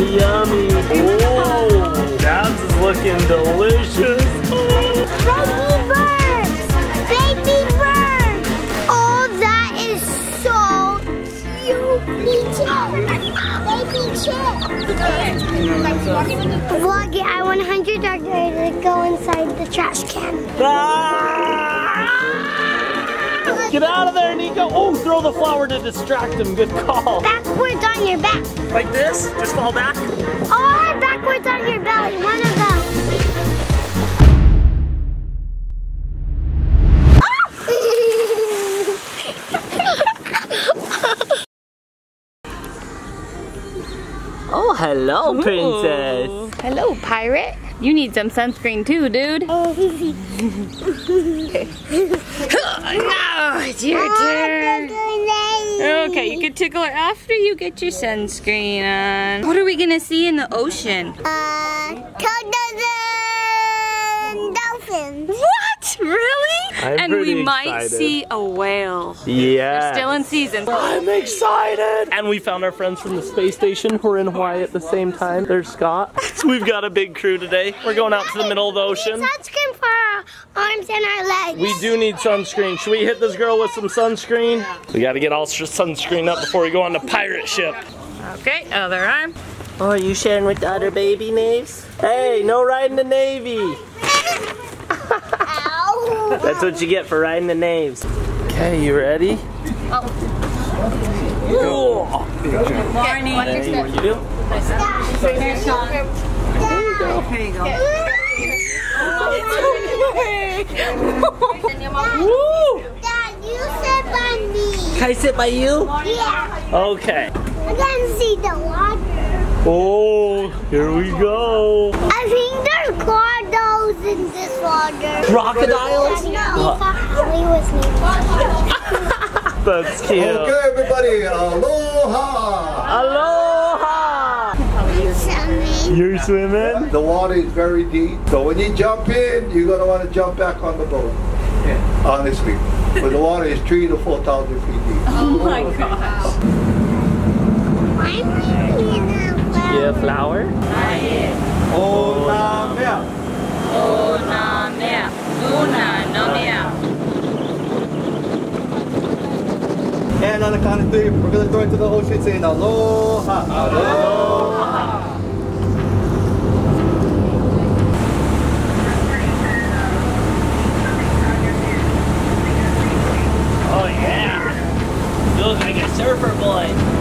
Yummy. Oh, that's looking delicious. Baby birds! Baby birds! Oh, that is so cute. Baby chip. Vlog it. I want $100 to go inside the trash can. Ah! Get out of there, Niko. Oh, throw the flower to distract him. Good call. Backwards on your back. Like this? Just fall back? Or backwards on your belly. One of those. Oh, oh hello, ooh, princess. Hello, pirate. You need some sunscreen too, dude. No, it's your turn. Okay, you can tickle her after you get your sunscreen on. What are we gonna see in the ocean? Dolphins. What? Really? And we might see a whale. Yeah. They're still in season. I'm excited. And we found our friends from the space station who are in Hawaii at the same time. There's Scott. So we've got a big crew today. We're going out to the middle of the ocean. Sunscreen for our arms and our legs. We do need sunscreen. Should we hit this girl with some sunscreen? We got to get all sunscreen up before we go on the pirate ship. Okay, other arm. Oh, are you sharing with the other baby naves? Hey, no riding the Navy. That's what you get for riding the naves. Okay, you ready? Oh. Good morning. What's your step? There you go. Woo! Dad, you sit by me. Can I sit by you? Yeah. Okay. I can see the water. Oh, here we go. I think there's crocodiles in this water. Crocodiles? No. That's cute. Okay, everybody, aloha. Aloha. I'm swimming. You're swimming? The water is very deep. So when you jump in, you're going to want to jump back on the boat. Yeah. Honestly. But the water is 3,000 to 4,000 feet deep. Oh my gosh. I'm eating a flower. You a flower? Not yet. Hola, mea. Una mea, una no mea. And on the count of three, we're going to throw it to the ocean saying aloha, aloha. Oh yeah, you look like a surfer boy.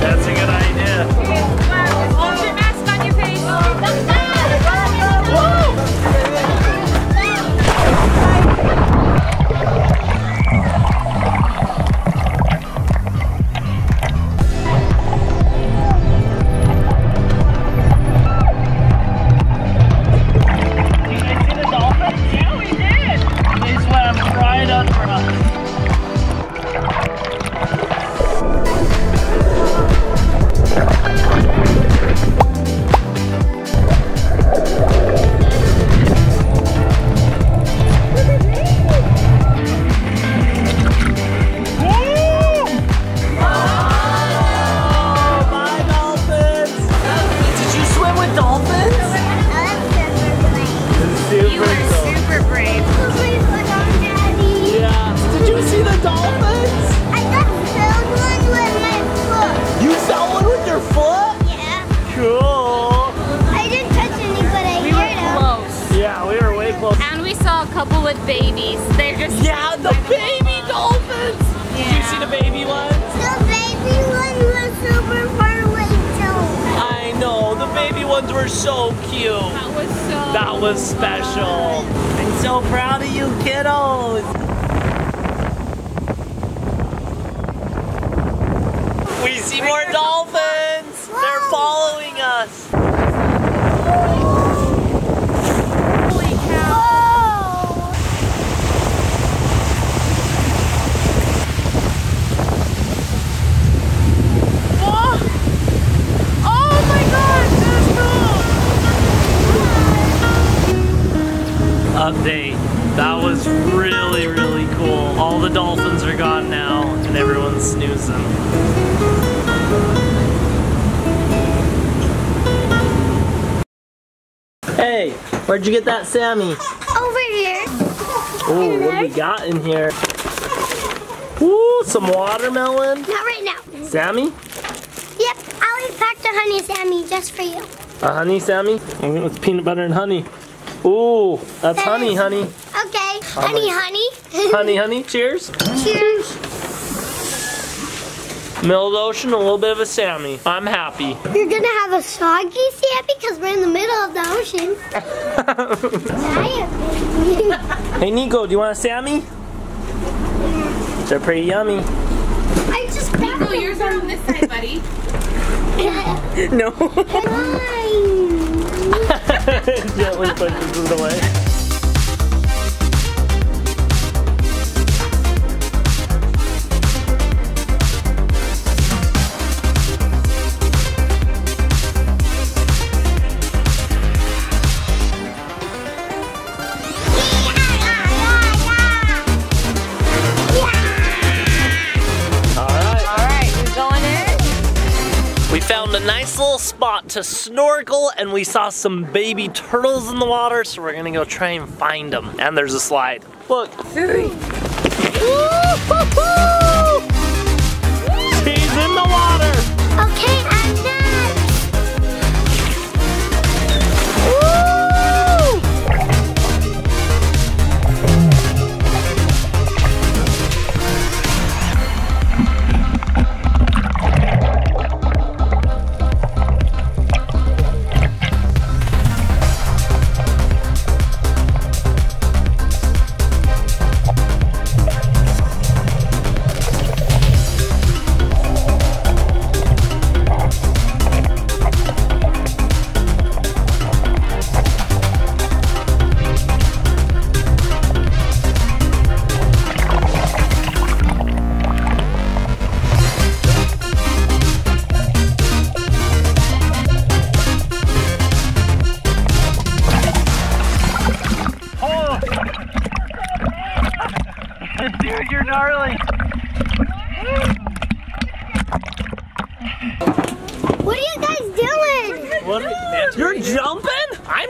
That's a good idea. couple with babies. They're just the baby dolphins. Yeah. Do you see the baby ones? The baby one was super far away too. I know, the baby ones were so cute. That was special. I'm so proud of you kiddos. We see more dolphins! They're following us! Holy cow! Whoa. Oh my gosh, that's cool! Update. That was really, really cool. All the dolphins are gone now and everyone's snoozing. Hey, where'd you get that, Sammy? Over here. Oh, what do we got in here? Ooh, some watermelon. Not right now. Sammy? Yep, I'll pack the honey, Sammy, just for you. A honey, Sammy? It's peanut butter and honey. Ooh, that's honey, honey. Okay, honey, honey. Honey, honey, cheers. Cheers. Middle of the ocean, a little bit of a Sammy. I'm happy. You're gonna have a soggy Sammy because we're in the middle of the ocean. Hey Niko, do you want a Sammy? Yeah. They're pretty yummy. I just Niko, yours are on this side, buddy. No. Mine. Gently pushes it away. Found a nice little spot to snorkel and we saw some baby turtles in the water, so we're gonna go try and find them. And there's a slide. Look. She's in the water. Okay, I'm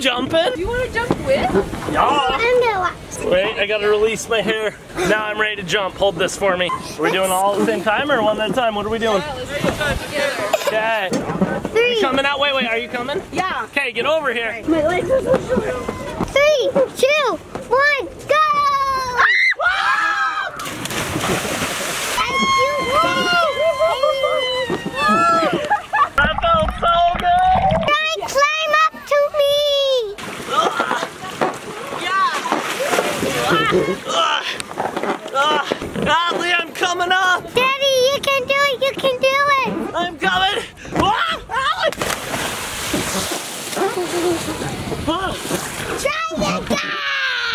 jumping. Do you want to jump with? Yeah. Wait, I gotta release my hair. Now I'm ready to jump. Hold this for me. Are we doing all at the same time or one at a time? What are we doing? Okay. Three. You coming out? Wait, wait. Are you coming? Yeah. Okay, get over here. My legs are so short. 3, 2, 1, go! Adley, I'm coming up! Daddy, you can do it, you can do it! I'm coming! Ah, Adley! Try again!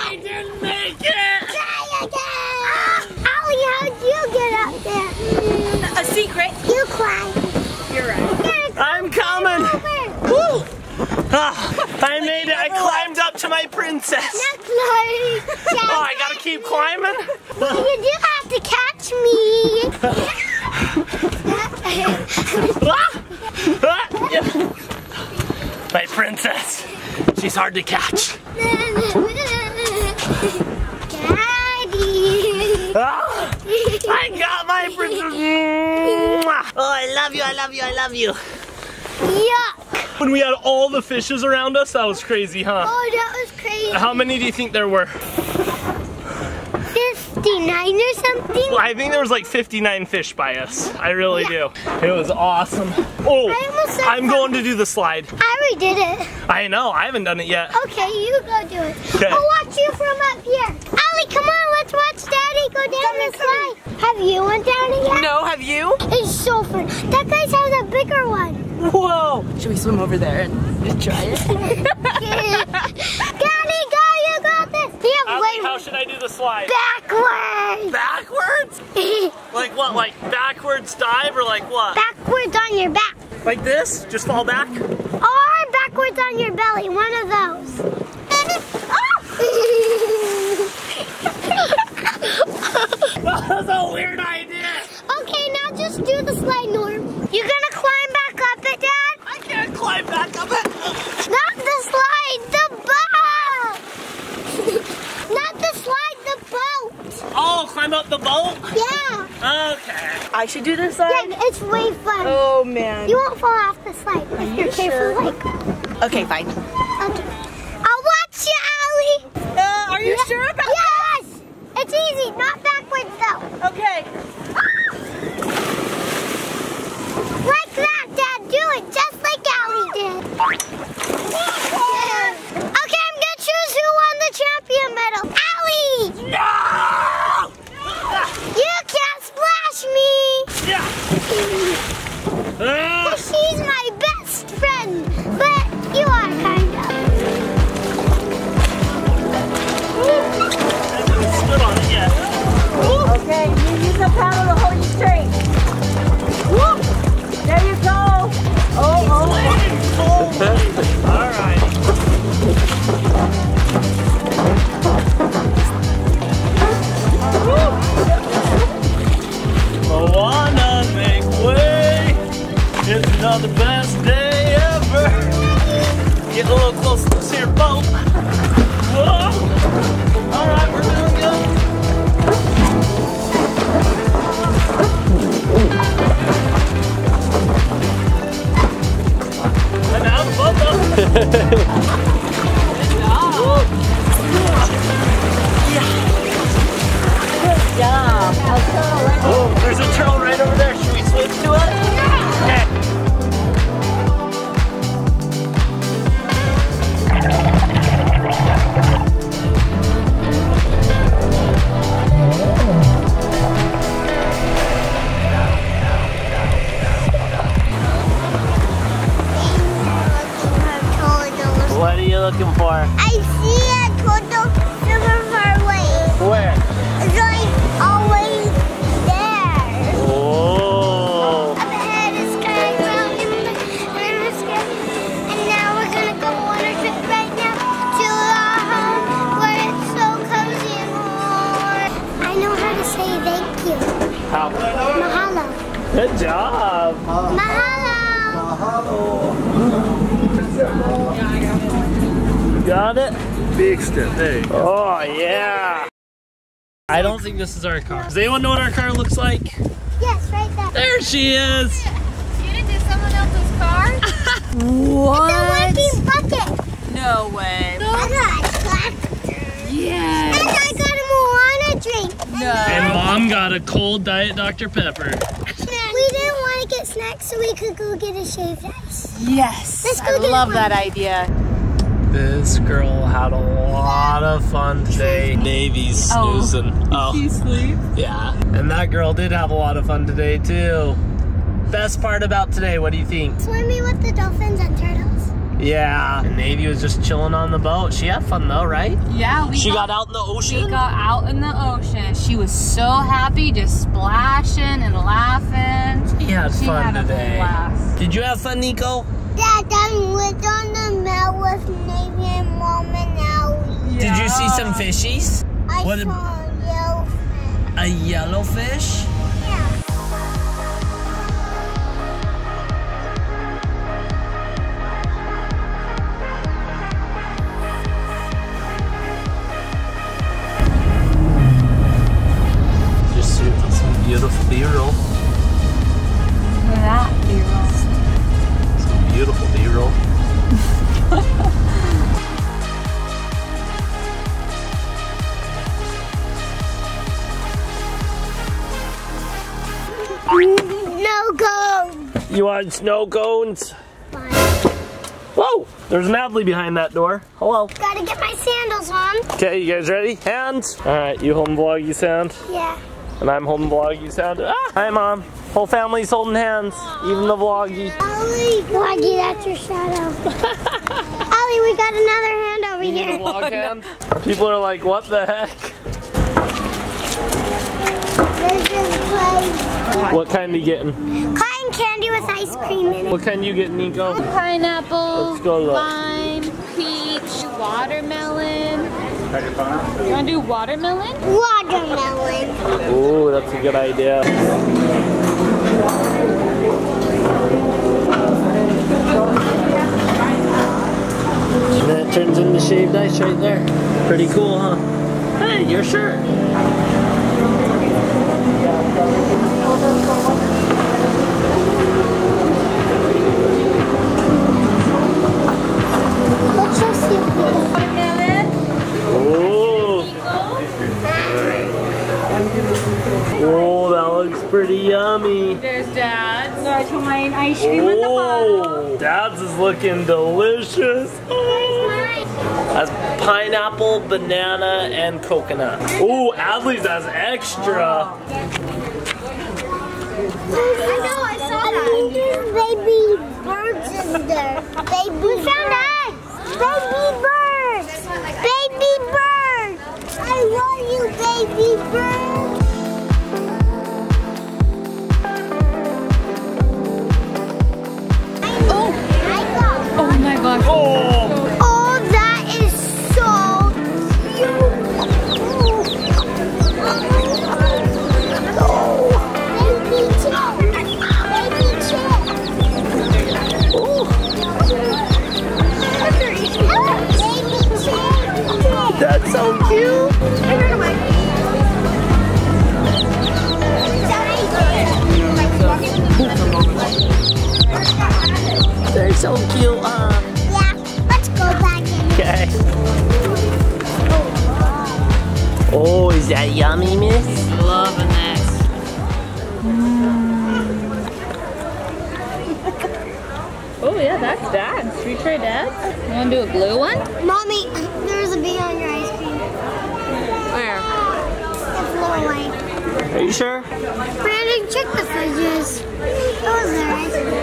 I didn't make it! Try again! Adley, how'd you get up there? A secret. You climb. You're right. I'm coming! Woo! I made it! I climbed up to my princess! Oh, I gotta keep climbing? You do have to catch me. My princess. She's hard to catch. Daddy. Oh, I got my princess. Oh, I love you, I love you, I love you. Yuck. When we had all the fishes around us, that was crazy, huh? Oh, that was crazy. How many do you think there were? 59 or something? Well, I think there was like 59 fish by us. I really do. It was awesome. Oh, I'm going to do the slide. I already did it. I know, I haven't done it yet. Okay, you go do it. Okay. I'll watch you from up here. Ollie, come on, let's watch Daddy go down the slide. Have you went down it yet? No, have you? It's so fun. That guy has a bigger one. Whoa. Should we swim over there and just try it? Daddy, go, you got this. You have way how should I do the slide? Backwards. Backwards? Like what, like backwards dive or like what? Backwards on your back. Like this? Just fall back? Or backwards on your belly, one of those. That was a weird idea. Okay, now just do the slide, Norm. You're gonna climb back up it, Dad? I can't climb back up it. Not the slide, the boat. Not the slide, the boat. Oh, climb up the boat? Yeah. Okay. I should do this slide? Yeah, it's way fun. Oh, man. You won't fall off the slide if you're careful like. Okay, fine. Okay. I'll watch you, Ollie. Are you sure about that? It's easy, not backwards though. Okay. Ah! Like that, Dad. Do it just like Ollie did. Okay, I'm gonna choose who won the champion medal. Ollie! No! You can't splash me. Yeah. She's my best friend, but you are kind of. Okay, you use the paddle to hold you straight. Whoop! There you go. Oh. All right. Moana, make way. It's another best day ever. Get a little closer to your boat. Whoa. All right, we're doing good. Oh, there's a turtle right over there. Should we swim to it? Yeah. Okay. Looking for? I see a turtle super far away. Where? It's like always there. Oh. Up ahead is kind of round in the river sky. And now we're gonna go on our trip right now to our home where it's so cozy and warm. I know how to say thank you. How? Mahalo. Good job. Mahalo. Mahalo. Yeah, I got it. Got it? Fixed it, there you go. Oh, yeah. I don't think this is our car. Does anyone know what our car looks like? Yes, right there. There she is. You didn't do someone else's car? What? It's a working bucket. No way. No. Yes. And I got a Moana drink. No. And Mom got a cold Diet Dr. Pepper. We didn't want to get snacks, so we could go get a shaved ice. Yes. Let's go I love that idea. This girl had a lot of fun today. Navey's snoozing. Oh. He sleeps? Yeah. And that girl did have a lot of fun today, too. Best part about today, what do you think? Swimming with the dolphins and turtles. Yeah. And Navey was just chilling on the boat. She had fun, though, right? Yeah. She got out in the ocean? She got out in the ocean. She was so happy, just splashing and laughing. She had fun today. A blast. Did you have fun, Niko? Dad, I went on the melt with Navey and Mom and Ollie. Yeah. Did you see some fishies? I saw a yellowfish. A yellowfish? Yeah. Just shooting some beautiful B-roll. Look at that B-roll. Beautiful B-roll. You want snow cones? Fine. Whoa! There's an Adley behind that door. Hello. Gotta get my sandals on. Okay, you guys ready? Hands. All right, you holding vloggy sound? Yeah. And I'm holding vloggy sound. Ah! Hi, Mom. Whole family's holding hands. Even the vloggy. Ollie, vloggy, that's your shadow. Ollie, we got another hand over here. Vlog hand? People are like, what the heck? What kind are you getting? Cotton candy with ice cream in it. What kind you getting, Nico? Pineapple, let's go lime, peach, watermelon. You want to do watermelon? Watermelon. Oh, that's a good idea. And that turns into shaved ice right there. Pretty cool, huh? Hey, your shirt. Let's just see if watermelon. Oh, that looks pretty yummy. There's Dad's. Large Hawaiian ice cream in the bottle. Dad's is looking delicious. That's pineapple, banana, and coconut. Ooh, Adley's has extra. I know, I saw that. I mean, there's baby birds in there. Baby found eggs. Baby birds. Baby birds. I love you, baby birds. Oh. I got one. Oh my gosh. Oh. Oh, that is so cute. Oh. That's so cute. They're so cute, huh? Yeah, let's go back in. Okay. Oh, is that yummy, miss? He's loving that. Oh, yeah, that's Dad's. Should we try Dad's? You want to do a blue one? Mommy, there's a bee on your ice cream. Where? It's blowing light. Are you sure? Brandon, check the fridges. Oh, is there ice cream?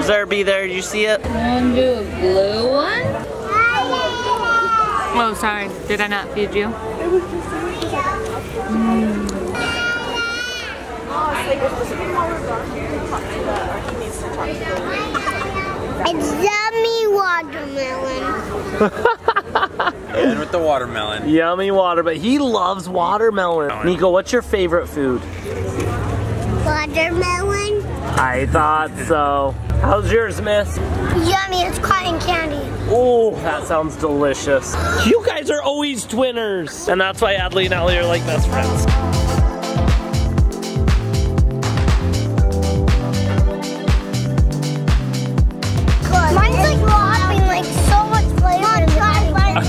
Is there a bee there? Did you see it? You want to do a blue one? Oh, sorry. Did I not feed you? It's yummy watermelon. And with the watermelon. Yummy water, but he loves watermelon. Nico, what's your favorite food? Watermelon. I thought so. How's yours, miss? Yummy, it's cotton candy. Oh, that sounds delicious. You guys are always twinners. And that's why Adley and Allie are like best friends.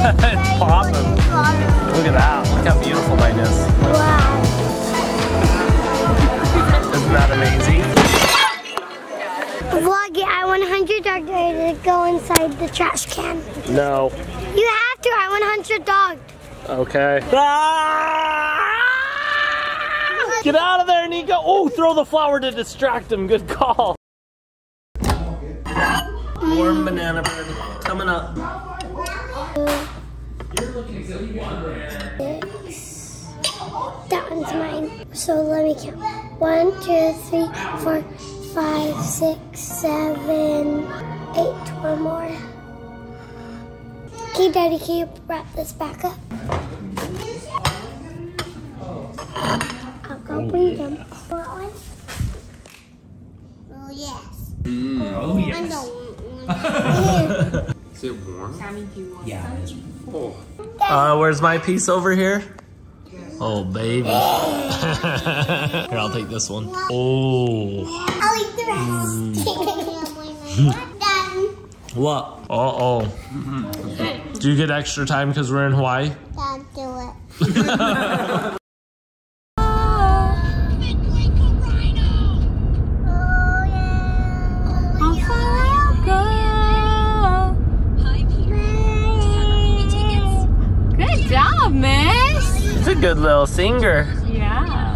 It's popping. Look at that. Look how beautiful mine is. Wow. Isn't that amazing? Vloggy, I $100 to go inside the trash can. No. You have to. I $100. Okay. Ah! Get out of there, Nico. Oh, throw the flower to distract him. Good call. Warm banana bread coming up. That one's mine. So let me count. 1, 2, 3, 4, 5, 6, 7, 8. One more. Okay, Daddy, can you wrap this back up? I'll go bring them. Want one? Oh, yes. Oh, yes. Is it warm? Yeah. Oh. Where's my piece over here? Oh, baby. Here, I'll take this one. Oh. I'll eat the rest. We're done. What? Uh-oh. Do you get extra time because we're in Hawaii? Don't do it. Oh, yeah. She's a good little singer. Yeah.